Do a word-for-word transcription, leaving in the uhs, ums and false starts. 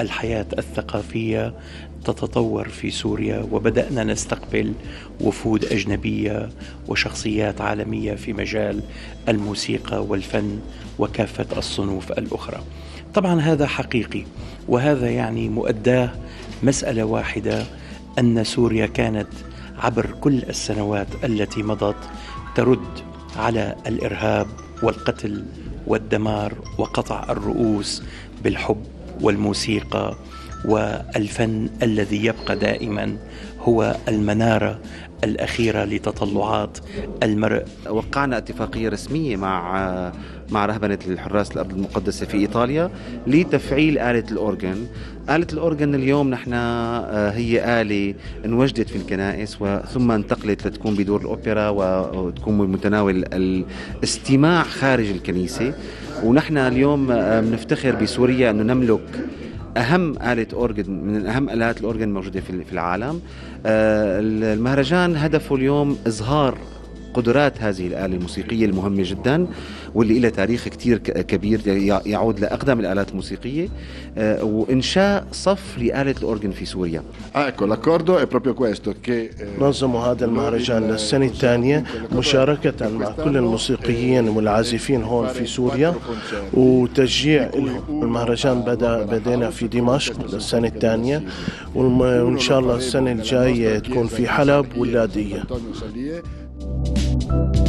الحياة الثقافية تتطور في سوريا، وبدأنا نستقبل وفود أجنبية وشخصيات عالمية في مجال الموسيقى والفن وكافة الصنوف الأخرى. طبعا هذا حقيقي، وهذا يعني مؤداه مسألة واحدة، أن سوريا كانت عبر كل السنوات التي مضت ترد على الإرهاب والقتل والدمار وقطع الرؤوس بالحب والموسيقى، والفن الذي يبقى دائما هو المنارة الأخيرة لتطلعات المرء. وقعنا اتفاقية رسمية مع مع رهبنة الحراس الأرض المقدسة في إيطاليا لتفعيل آلة الأورغن. آلة الأورغن اليوم نحن هي آلة انوجدت في الكنائس ثم انتقلت لتكون بدور الأوبرا وتكون بمتناول الاستماع خارج الكنيسة، ونحن اليوم بنفتخر بسوريا أنه نملك أهم آلة أورغن من أهم آلات الأورغن موجودة في العالم. المهرجان هدفه اليوم إظهار قدرات هذه الآلة الموسيقية المهمة جدا، واللي لها تاريخ كتير كبير يعود لأقدم الآلات الموسيقية، وإنشاء صف لآلة الأورغن في سوريا. نظم هذا المهرجان للسنة الثانية مشاركة مع كل الموسيقيين والعازفين هون في سوريا وتشجيع لهم. المهرجان بدأ بدأنا في دمشق للسنة الثانية، وإن شاء الله السنة الجاية تكون في حلب واللاذقية. Thank you.